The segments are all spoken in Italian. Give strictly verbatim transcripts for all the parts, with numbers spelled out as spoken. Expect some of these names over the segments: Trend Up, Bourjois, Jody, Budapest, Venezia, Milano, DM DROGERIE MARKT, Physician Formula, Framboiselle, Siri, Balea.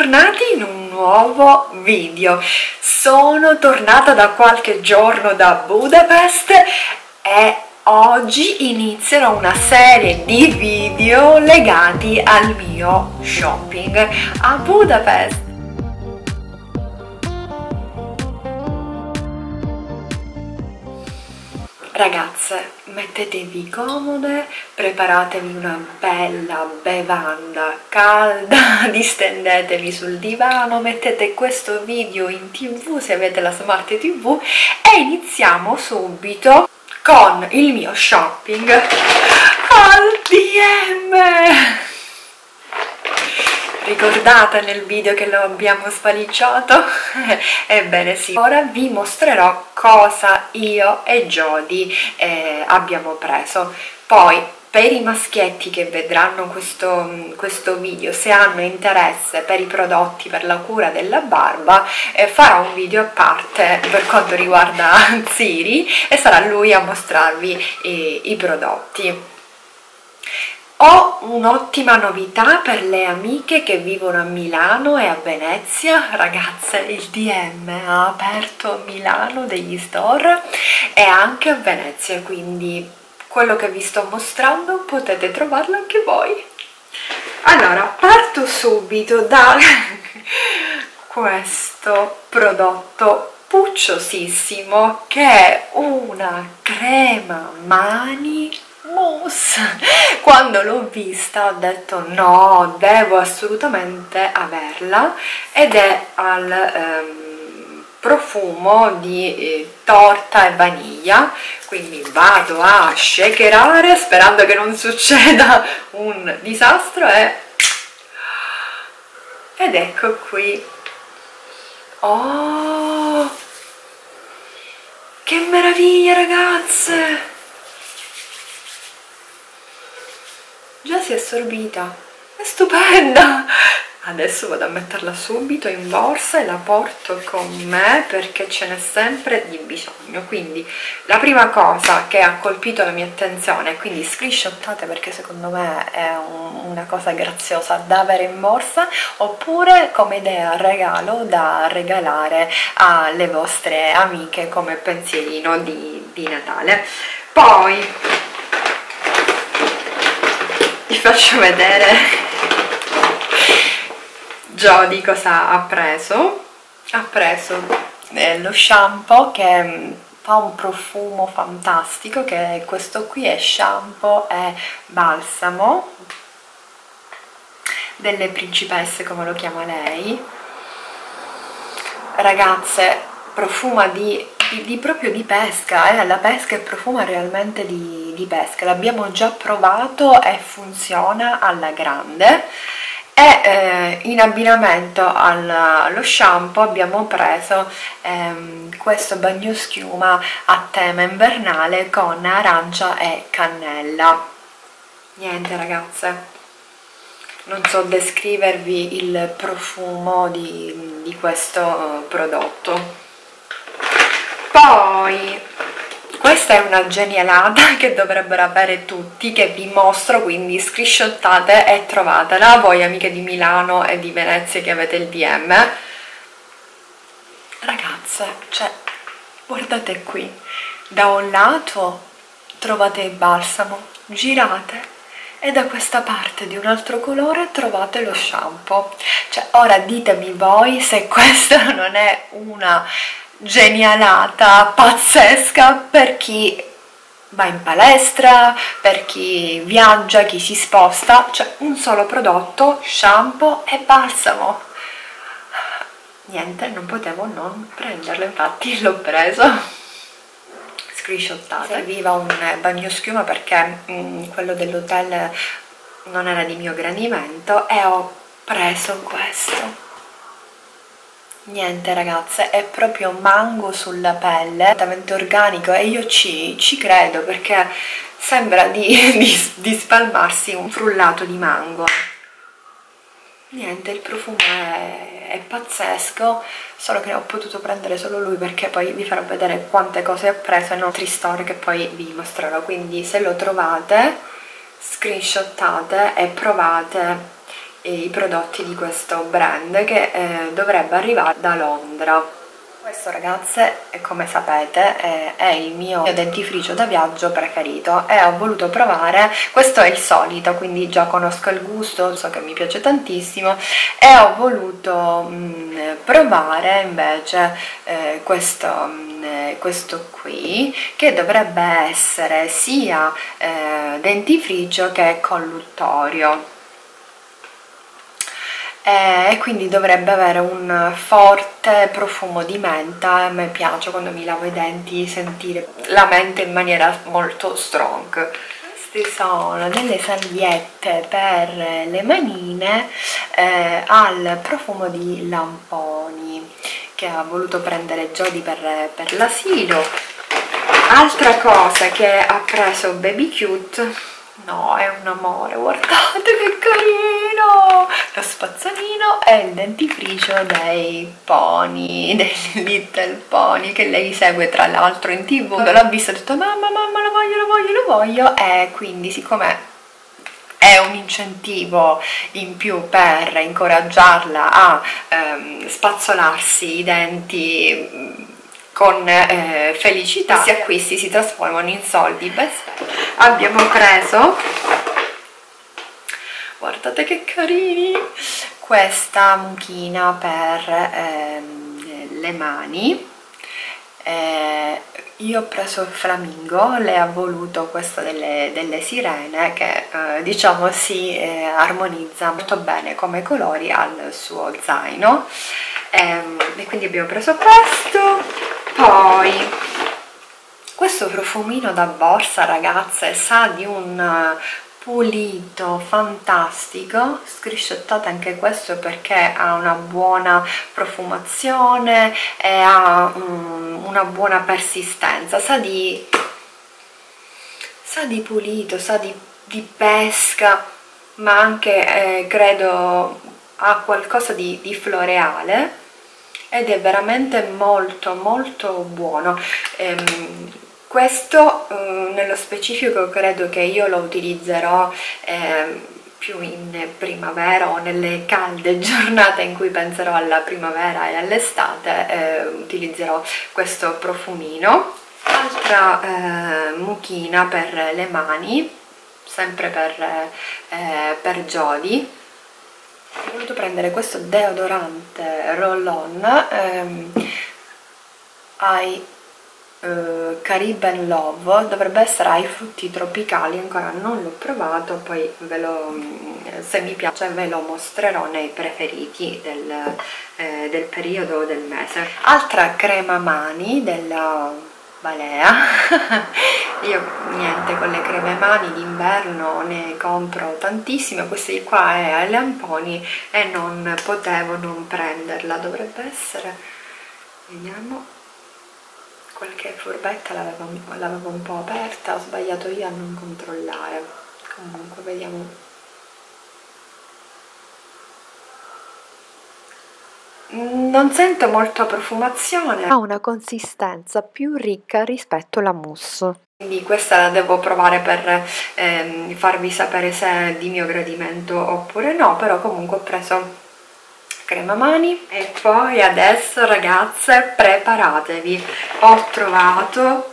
Bentornati in un nuovo video. Sono tornata da qualche giorno da Budapest e oggi inizierò una serie di video legati al mio shopping a Budapest. Ragazze, mettetevi comode, preparatevi una bella bevanda calda, distendetevi sul divano, mettete questo video in tv se avete la smart tv e iniziamo subito con il mio shopping al D M. Ricordate nel video che lo abbiamo sfanicciato? Ebbene sì, ora vi mostrerò cosa io e Jody eh, abbiamo preso. Poi, per i maschietti che vedranno questo, questo video, se hanno interesse per i prodotti per la cura della barba, eh, farò un video a parte per quanto riguarda Siri e sarà lui a mostrarvi eh, i prodotti. Ho un'ottima novità per le amiche che vivono a Milano e a Venezia. Ragazze, il D M ha aperto a Milano degli store e anche a Venezia, quindi quello che vi sto mostrando potete trovarlo anche voi. Allora, parto subito da questo prodotto pucciosissimo che è una crema mani mousse. Quando l'ho vista ho detto no, devo assolutamente averla, ed è al ehm, profumo di eh, torta e vaniglia, quindi vado a shakerare sperando che non succeda un disastro e... ed ecco qui. Oh, che meraviglia ragazze! Già si è assorbita, è stupenda! Adesso vado a metterla subito in borsa e la porto con me perché ce n'è sempre di bisogno. Quindi la prima cosa che ha colpito la mia attenzione, quindi screenshottate perché secondo me è un, una cosa graziosa da avere in borsa, oppure come idea regalo da regalare alle vostre amiche come pensierino di, di Natale. Poi vi faccio vedere Jody cosa ha preso. Ha preso eh, lo shampoo che fa un profumo fantastico, che questo qui è shampoo e balsamo delle principesse, come lo chiama lei. Ragazze, profuma di, di, di proprio di pesca, eh? La pesca e profuma realmente di di pesca. L'abbiamo già provato e funziona alla grande, e eh, in abbinamento al, allo shampoo abbiamo preso ehm, questo bagnoschiuma a tema invernale con arancia e cannella. Niente ragazze, non so descrivervi il profumo di, di questo prodotto. Poi questa è una genialata che dovrebbero avere tutti, che vi mostro, quindi screenshottate e trovatela, voi amiche di Milano e di Venezia che avete il D M. Ragazze, cioè, guardate qui, da un lato trovate il balsamo, girate, e da questa parte di un altro colore trovate lo shampoo. Cioè, ora ditemi voi se questa non è una genialata pazzesca per chi va in palestra, per chi viaggia, chi si sposta. Cioè, un solo prodotto, shampoo e balsamo. Niente, non potevo non prenderlo, infatti l'ho preso. Screenshottate. Serviva un bagnoschiuma perché mh, quello dell'hotel non era di mio gradimento e ho preso questo. Niente ragazze, è proprio mango sulla pelle, completamente organico, e io ci, ci credo perché sembra di, di, di spalmarsi un frullato di mango. Niente, il profumo è, è pazzesco, solo che ho potuto prendere solo lui perché poi vi farò vedere quante cose ho preso in altri store che poi vi mostrerò. Quindi se lo trovate, screenshottate e provate i prodotti di questo brand che eh, dovrebbe arrivare da Londra. Questo, ragazze, come sapete, è il mio dentifricio da viaggio preferito e ho voluto provare, questo è il solito, quindi già conosco il gusto, so che mi piace tantissimo, e ho voluto mh, provare invece eh, questo, mh, questo qui, che dovrebbe essere sia eh, dentifricio che colluttorio. E quindi dovrebbe avere un forte profumo di menta. A me piace, quando mi lavo i denti, sentire la menta in maniera molto strong. Queste sono delle salviette per le manine eh, al profumo di lamponi, che ha voluto prendere Jody per, per l'asilo. Altra cosa che ha preso Baby Cute, no, è un amore, guardate che carino, lo spazzolino è il dentifricio dei pony, dei Little Pony, che lei segue tra l'altro in TV. Quando l'ho vista ho detto mamma, mamma, lo voglio, lo voglio, lo voglio, e quindi siccome è un incentivo in più per incoraggiarla a ehm, spazzolarsi i denti con eh, felicità, questi acquisti si trasformano in soldi. Beh, abbiamo preso, guardate che carini, questa mucchina per ehm, le mani. eh, io ho preso il flamingo, lei ha voluto questa delle, delle sirene, che eh, diciamo si eh, armonizza molto bene come colori al suo zaino, eh, e quindi abbiamo preso questo. Poi questo profumino da borsa, ragazze, sa di un pulito fantastico, scrisciottate anche questo perché ha una buona profumazione e ha um, una buona persistenza, sa di, sa di pulito, sa di, di pesca, ma anche eh, credo ha qualcosa di, di floreale. Ed è veramente molto molto buono. Ehm, questo eh, nello specifico credo che io lo utilizzerò eh, più in primavera o nelle calde giornate in cui penserò alla primavera e all'estate, eh, utilizzerò questo profumino. Altra eh, mucchina per le mani, sempre per, eh, per Jody. Ho voluto prendere questo deodorante roll-on ehm, ai eh, Caribbean Love, dovrebbe essere ai frutti tropicali, ancora non l'ho provato, poi ve lo, se mi piace ve lo mostrerò nei preferiti del, eh, del periodo, del mese. Altra crema mani della Balea. Io niente, con le creme mani d'inverno ne compro tantissime, questa di qua è ai lamponi e non potevo non prenderla. Dovrebbe essere, vediamo, qualche furbetta l'avevo un po' aperta, ho sbagliato io a non controllare, comunque vediamo. Non sento molto profumazione, ha una consistenza più ricca rispetto alla mousse, quindi questa la devo provare per ehm, farvi sapere se è di mio gradimento oppure no, però comunque ho preso crema mani. E poi adesso, ragazze, preparatevi, ho trovato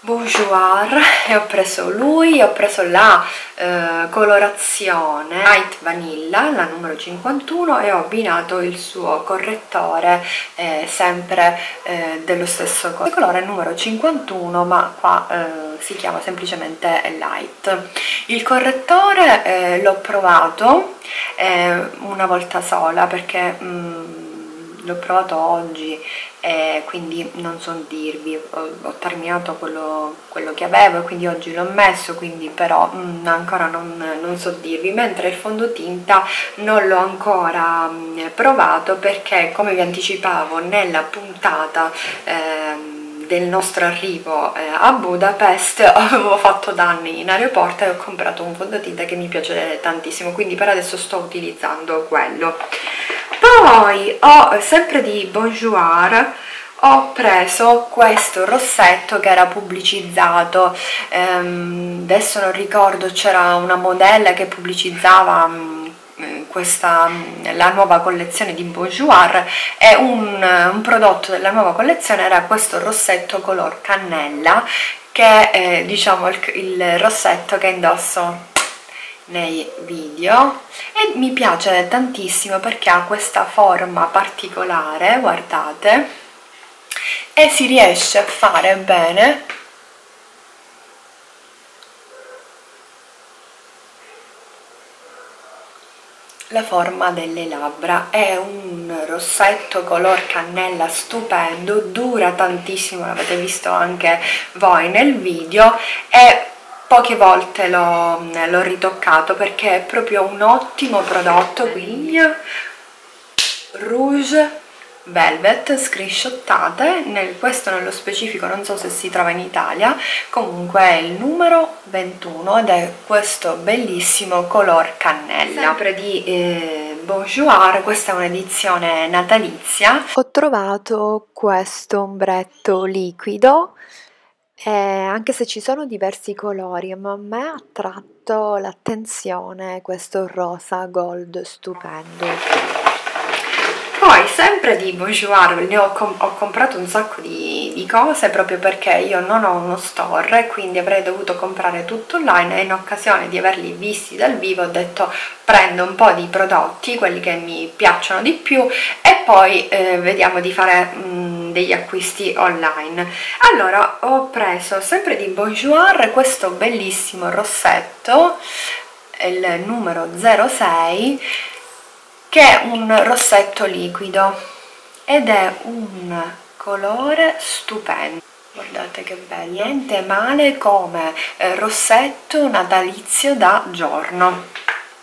Bourjois e ho preso lui, ho preso la eh, colorazione Light Vanilla, la numero cinquantuno, e ho abbinato il suo correttore eh, sempre eh, dello stesso colore, numero cinquantuno, ma qua eh, si chiama semplicemente Light. Il correttore eh, l'ho provato eh, una volta sola perché mm, l'ho provato oggi, eh, quindi non so dirvi, ho, ho terminato quello, quello che avevo e quindi oggi l'ho messo, quindi però mh, ancora non, non so dirvi, mentre il fondotinta non l'ho ancora mh, provato perché, come vi anticipavo nella puntata eh, del nostro arrivo eh, a Budapest, avevo fatto danni in aeroporto e ho comprato un fondotinta che mi piace tantissimo, quindi per adesso sto utilizzando quello. Poi ho sempre di Bourjois, ho preso questo rossetto che era pubblicizzato, ehm, adesso non ricordo, c'era una modella che pubblicizzava mh, questa, la nuova collezione di Bourjois, e un, un prodotto della nuova collezione era questo rossetto color cannella, che è, diciamo, il, il rossetto che indosso nei video, e mi piace tantissimo perché ha questa forma particolare, guardate, e si riesce a fare bene la forma delle labbra. È un rossetto color cannella stupendo, dura tantissimo, l'avete visto anche voi nel video, e poche volte l'ho ritoccato perché è proprio un ottimo prodotto. Quindi Rouge Velvet, screenshottate, nel, questo nello specifico non so se si trova in Italia, comunque è il numero ventuno ed è questo bellissimo color cannella. Sempre di eh, Bourjois, questa è un'edizione natalizia. Ho trovato questo ombretto liquido, eh, anche se ci sono diversi colori, ma a me ha attratto l'attenzione questo rosa gold stupendo. Poi sempre di Bourjois ne ho, com ho comprato un sacco di, di cose, proprio perché io non ho uno store, quindi avrei dovuto comprare tutto online, e in occasione di averli visti dal vivo ho detto prendo un po' di prodotti, quelli che mi piacciono di più, e poi eh, vediamo di fare mh, degli acquisti online. Allora ho preso sempre di Bourjois questo bellissimo rossetto, il numero zero sei, che è un rossetto liquido ed è un colore stupendo, guardate che bello, niente male come rossetto natalizio da giorno.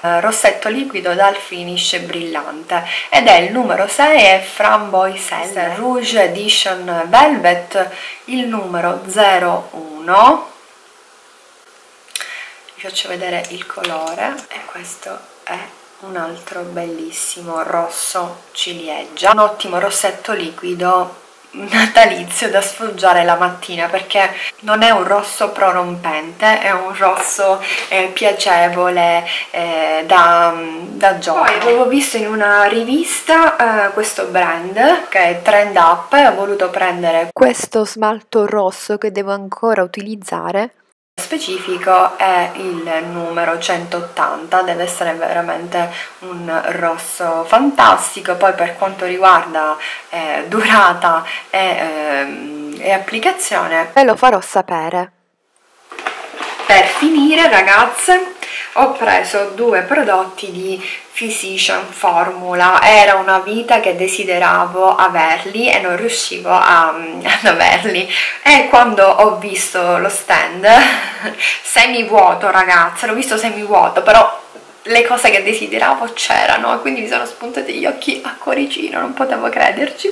Rossetto liquido dal finish brillante, ed è il numero sei, è Framboiselle Rouge Edition Velvet, il numero zero uno. Vi faccio vedere il colore, e questo è un altro bellissimo rosso ciliegia, un ottimo rossetto liquido natalizio da sfoggiare la mattina, perché non è un rosso prorompente, è un rosso eh, piacevole eh, da, da giovane. Poi avevo visto in una rivista eh, questo brand che è Trend Up, e ho voluto prendere questo smalto rosso che devo ancora utilizzare. Specifico è il numero centottanta, deve essere veramente un rosso fantastico. Poi per quanto riguarda eh, durata e, eh, e applicazione ve lo farò sapere. Per finire, ragazze, ho preso due prodotti di Physician Formula. Era una vita che desideravo averli e non riuscivo a, ad averli, e quando ho visto lo stand semivuoto, ragazzi, l'ho visto semivuoto, però le cose che desideravo c'erano, e quindi mi sono spuntati gli occhi a cuoricino, non potevo crederci.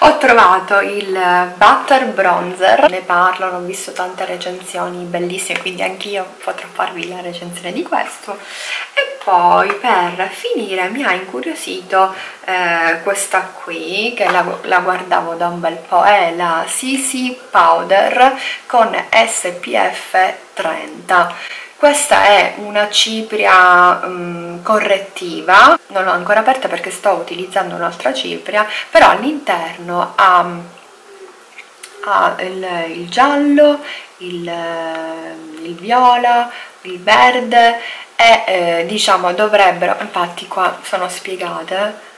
Ho trovato il Butter Bronzer, ne parlano, ho visto tante recensioni bellissime, quindi anch'io potrò farvi la recensione di questo. E poi per finire mi ha incuriosito eh, questa qui, che la, la guardavo da un bel po', è la C C Powder con S P F trenta. Questa è una cipria um, correttiva, non l'ho ancora aperta perché sto utilizzando un'altra cipria, però all'interno ha, ha il, il giallo, il, il viola, il verde, e eh, diciamo dovrebbero, infatti qua sono spiegate,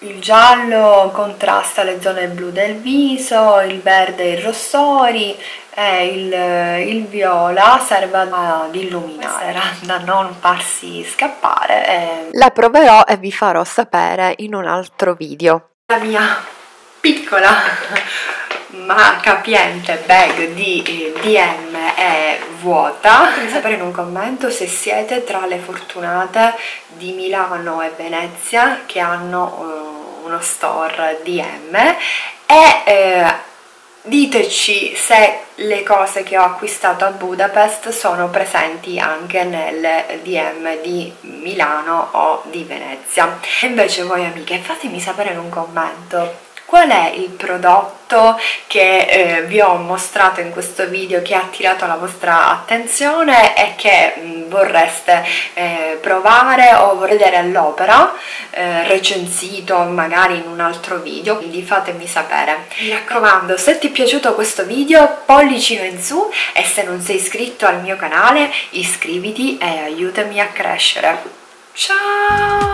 il giallo contrasta le zone blu del viso, il verde i rossori, e il, il viola serve ad illuminare, da non farsi scappare. La proverò e vi farò sapere in un altro video. La mia piccola ma capiente bag di D M è vuota. Fatemi sapere in un commento se siete tra le fortunate di Milano e Venezia che hanno uno store D M, e eh, diteci se le cose che ho acquistato a Budapest sono presenti anche nel D M di Milano o di Venezia. E invece voi, amiche, fatemi sapere in un commento qual è il prodotto che eh, vi ho mostrato in questo video che ha attirato la vostra attenzione e che mh, vorreste eh, provare o vedere all'opera, eh, recensito magari in un altro video, quindi fatemi sapere. Mi raccomando, se ti è piaciuto questo video pollicino in su, e se non sei iscritto al mio canale iscriviti e aiutami a crescere. Ciao!